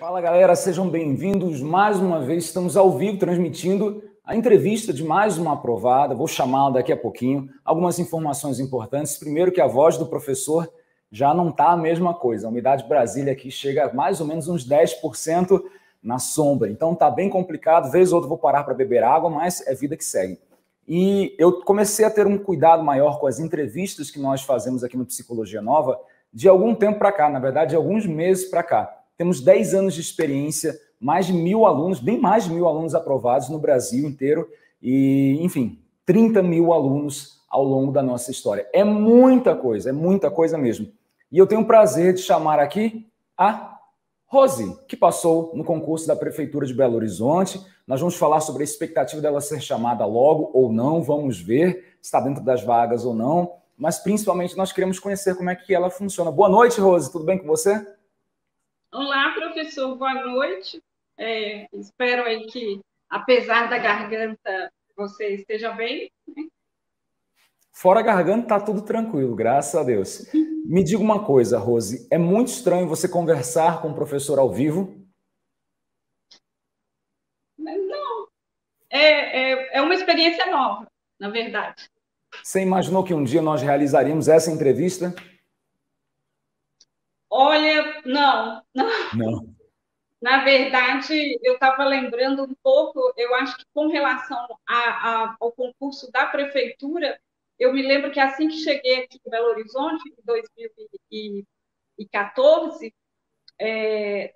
Fala galera, sejam bem-vindos mais uma vez, estamos ao vivo transmitindo a entrevista de mais uma aprovada, vou chamá-la daqui a pouquinho, algumas informações importantes, primeiro que a voz do professor já não está a mesma coisa, a umidade Brasília aqui chega a mais ou menos uns 10% na sombra, então tá bem complicado, vez ou outra vou parar para beber água, mas é vida que segue. E eu comecei a ter um cuidado maior com as entrevistas que nós fazemos aqui no Psicologia Nova de algum tempo para cá, na verdade, de alguns meses para cá. Temos 10 anos de experiência, mais de 1.000 alunos, bem mais de 1.000 alunos aprovados no Brasil inteiro e, enfim, 30.000 alunos ao longo da nossa história. É muita coisa mesmo. E eu tenho o prazer de chamar aqui a Rose, que passou no concurso da Prefeitura de Belo Horizonte. Nós vamos falar sobre a expectativa dela ser chamada logo ou não, vamos ver se está dentro das vagas ou não, mas principalmente nós queremos conhecer como é que ela funciona. Boa noite, Rose, tudo bem com você? Olá, professor, boa noite. Espero aí que, apesar da garganta, você esteja bem. Fora a garganta, está tudo tranquilo, graças a Deus. Me diga uma coisa, Rose, é muito estranho você conversar com o professor ao vivo? Não, é uma experiência nova, na verdade. Você imaginou que um dia nós realizaríamos essa entrevista? Olha, não. Na verdade, eu estava lembrando um pouco, eu acho que com relação ao concurso da prefeitura, eu me lembro que assim que cheguei aqui em Belo Horizonte, em 2014,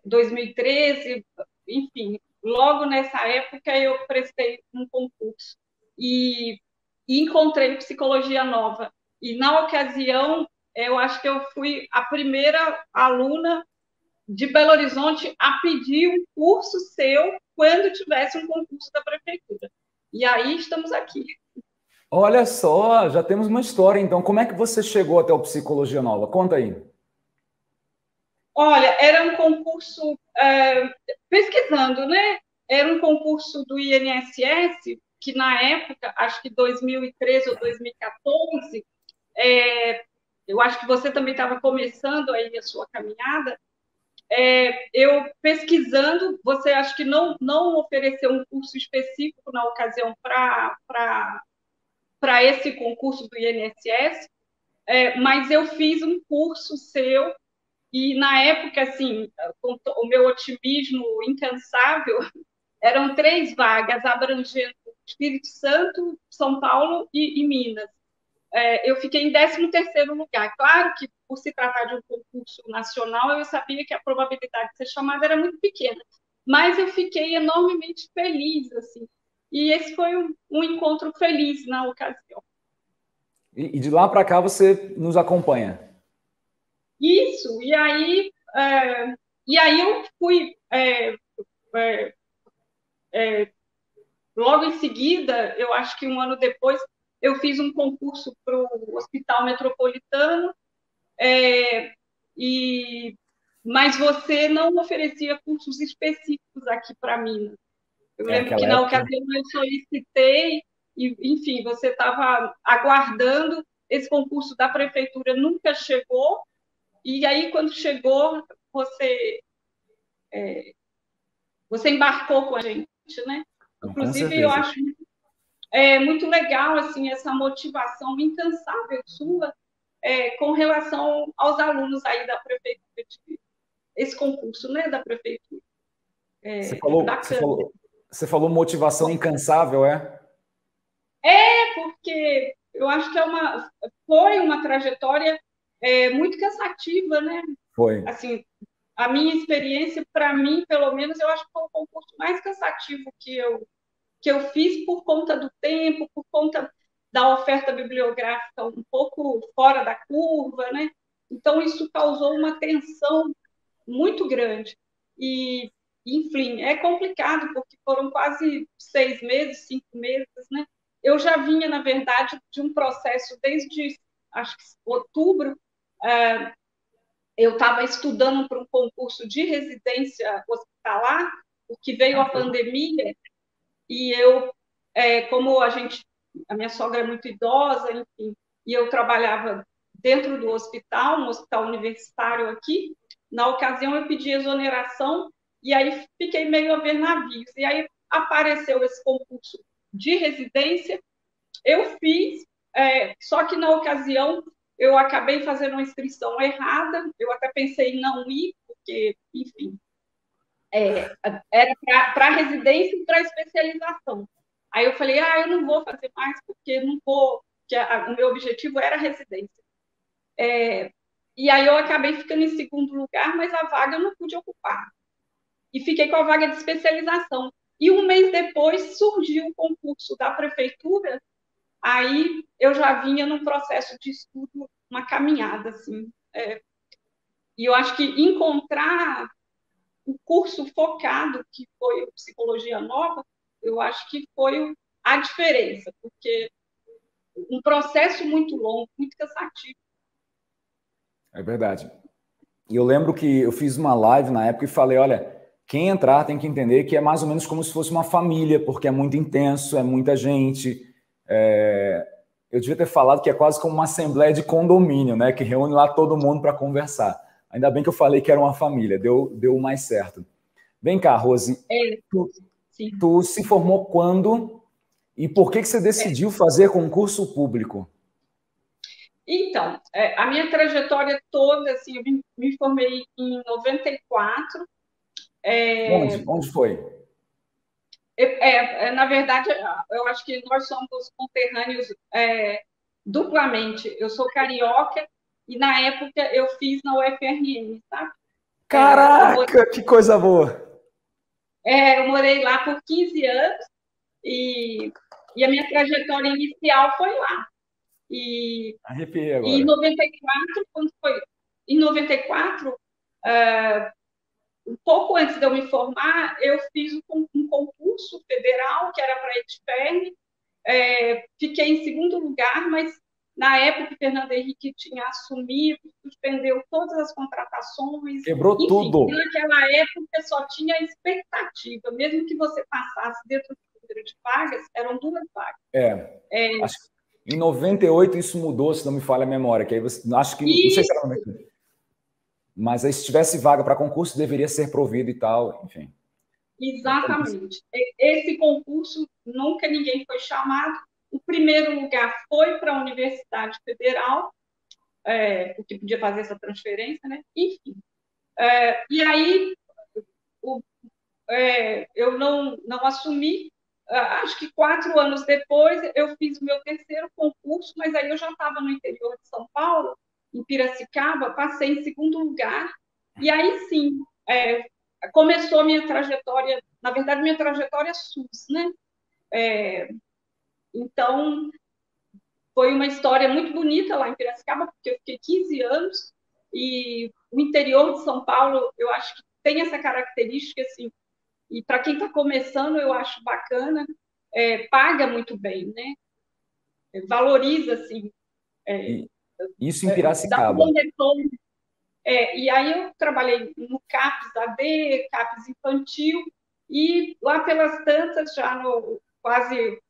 2013, enfim, logo nessa época eu prestei um concurso e encontrei Psicologia Nova. E na ocasião, eu acho que eu fui a primeira aluna de Belo Horizonte a pedir um curso seu quando tivesse um concurso da prefeitura. E aí estamos aqui. Olha só, já temos uma história, então. Como é que você chegou até o Psicologia Nova? Conta aí. Olha, era um concurso, pesquisando, né? Era um concurso do INSS, que na época, acho que 2013 ou 2014, eu acho que você também estava começando aí a sua caminhada. Eu pesquisando, você acho que não ofereceu um curso específico na ocasião para esse concurso do INSS, mas eu fiz um curso seu e, na época, assim, com o meu otimismo incansável, eram 3 vagas abrangendo Espírito Santo, São Paulo e Minas. Eu fiquei em 13º lugar. Claro que, por se tratar de um concurso nacional, eu sabia que a probabilidade de ser chamada era muito pequena, mas eu fiquei enormemente feliz, assim. E esse foi um encontro feliz na ocasião. E de lá para cá você nos acompanha? Isso, e aí eu fui... logo em seguida, eu acho que um ano depois, eu fiz um concurso para o Hospital Metropolitano, mas você não oferecia cursos específicos aqui para Minas. Eu lembro que na ocasião eu solicitei, e, enfim, você estava aguardando, esse concurso da prefeitura nunca chegou, e aí quando chegou, você embarcou com a gente, né? Inclusive, eu acho muito legal assim, essa motivação incansável sua com relação aos alunos aí da prefeitura, esse concurso, né, da prefeitura. Você falou motivação incansável, é? Porque eu acho que foi uma trajetória muito cansativa, né? Foi. Assim, a minha experiência, para mim, pelo menos, eu acho que foi o concurso mais cansativo que eu fiz por conta do tempo, por conta da oferta bibliográfica um pouco fora da curva, né? Então, isso causou uma tensão muito grande. E enfim, é complicado, porque foram quase 5 meses, né? Eu já vinha, na verdade, de um processo desde, acho que, outubro. Eu estava estudando para um concurso de residência hospitalar, porque veio a pandemia, e eu, como a minha sogra é muito idosa, enfim, e eu trabalhava dentro do hospital, um hospital universitário aqui. Na ocasião, eu pedi exoneração e aí fiquei meio a ver navios. E aí apareceu esse concurso de residência, eu fiz, só que na ocasião eu acabei fazendo uma inscrição errada, eu até pensei em não ir, porque, enfim, era para residência e para especialização. Aí eu falei, eu não vou fazer mais, porque não vou, porque o meu objetivo era residência. E aí eu acabei ficando em segundo lugar, mas a vaga eu não pude ocupar. E fiquei com a vaga de especialização. E um mês depois surgiu o concurso da prefeitura, aí eu já vinha num processo de estudo, uma caminhada, assim. E eu acho que encontrar o curso focado, que foi o Psicologia Nova, eu acho que foi a diferença, porque um processo muito longo, muito cansativo. É verdade. E eu lembro que eu fiz uma live na época e falei, olha, quem entrar tem que entender que é mais ou menos como se fosse uma família, porque é muito intenso, é muita gente. Eu devia ter falado que é quase como uma assembleia de condomínio, né? Que reúne lá todo mundo para conversar. Ainda bem que eu falei que era uma família, deu mais certo. Vem cá, Rose. Tu se formou quando e por que você decidiu fazer concurso público? Então, a minha trajetória toda, assim, eu me formei em 94. Onde foi? Na verdade, eu acho que nós somos conterrâneos duplamente. Eu sou carioca e, na época, eu fiz na UFRN, sabe? Caraca, que coisa boa! Eu morei lá por 15 anos e a minha trajetória inicial foi lá. Arrepiei agora. E em 94, um pouco antes de eu me formar, eu fiz um concurso federal, que era para a UFRN, fiquei em segundo lugar, mas na época o Fernando Henrique tinha assumido, suspendeu todas as contratações. Quebrou tudo. Naquela época só tinha expectativa, mesmo que você passasse dentro do número de vagas, eram 2 vagas. Acho que em 98 isso mudou, se não me falha a memória, que aí você, acho que, não sei se era momento. Mas aí, se tivesse vaga para concurso, deveria ser provido e tal, enfim. Exatamente. Esse concurso, nunca ninguém foi chamado. O primeiro lugar foi para a Universidade Federal, o que podia fazer essa transferência, né? Enfim. E aí, eu não assumi. Acho que 4 anos depois, eu fiz o meu terceiro concurso, mas aí eu já estava no interior de São Paulo, em Piracicaba, passei em segundo lugar, e aí sim, começou a minha trajetória, na verdade, minha trajetória SUS, né? Então, foi uma história muito bonita lá em Piracicaba, porque eu fiquei 15 anos, e o interior de São Paulo, eu acho que tem essa característica, assim, e para quem está começando, eu acho bacana, paga muito bem, né? Valoriza, assim, isso em Piracicaba. E aí eu trabalhei no CAPS AD, CAPS infantil, e lá pelas tantas, já no quase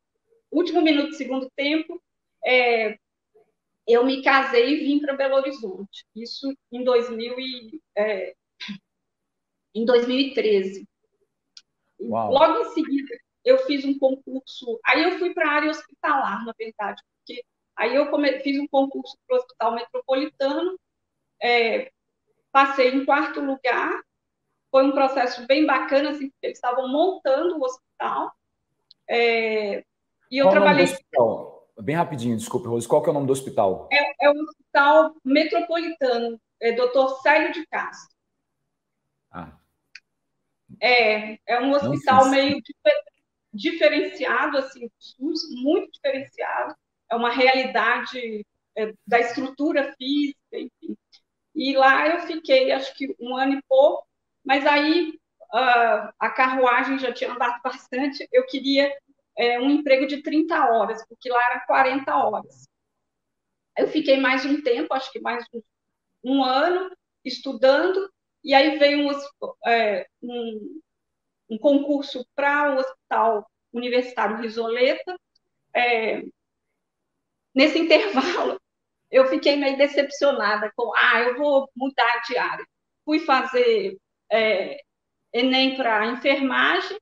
último minuto do segundo tempo, eu me casei e vim para Belo Horizonte. Isso em, 2013. Uau. Logo em seguida, eu fiz um concurso, aí eu fui para a área hospitalar, na verdade, porque aí eu fiz um concurso para o Hospital Metropolitano, passei em 4º lugar, foi um processo bem bacana, assim, porque eles estavam montando o hospital, e eu trabalhei... Qual é o nome do hospital? Bem rapidinho, desculpa, Rose, qual que é o nome do hospital? É o Hospital Metropolitano, Dr. Célio de Castro. É um hospital meio diferenciado, assim, do SUS, muito diferenciado, é uma realidade da estrutura física, enfim. E lá eu fiquei, acho que 1 ano e pouco, mas aí a carruagem já tinha andado bastante, eu queria um emprego de 30 horas, porque lá era 40 horas. Eu fiquei mais um tempo, acho que mais um ano, estudando, e aí veio um concurso para o Hospital Universitário Risoleta. Nesse intervalo, eu fiquei meio decepcionada com, eu vou mudar de área. Fui fazer Enem para enfermagem,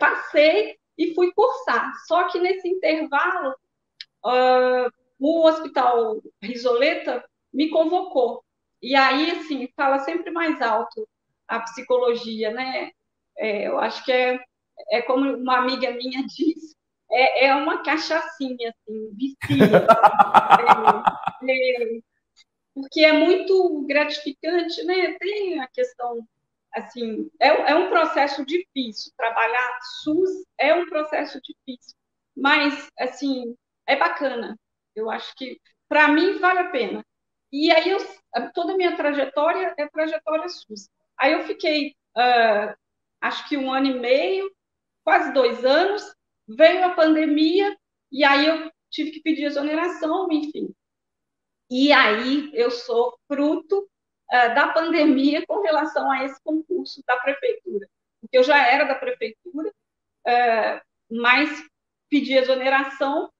passei e fui cursar. Só que nesse intervalo, o Hospital Risoleta me convocou. E aí, assim, fala sempre mais alto a psicologia, né? Eu acho que é como uma amiga minha diz, é uma cachaçinha, assim, vicia. Porque é muito gratificante, né? Tem a questão, assim, é um processo difícil. Trabalhar SUS é um processo difícil, mas, assim, é bacana. Eu acho que, para mim, vale a pena. E aí, toda a minha trajetória é trajetória SUS. Aí eu fiquei, acho que 1 ano e meio, quase 2 anos, veio a pandemia, e aí eu tive que pedir exoneração, enfim. E aí eu sou fruto da pandemia com relação a esse concurso da prefeitura. Porque eu já era da prefeitura, mas pedi exoneração,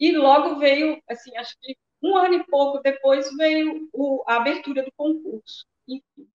e logo veio, assim, acho que 1 ano e pouco depois veio a abertura do concurso. Enfim.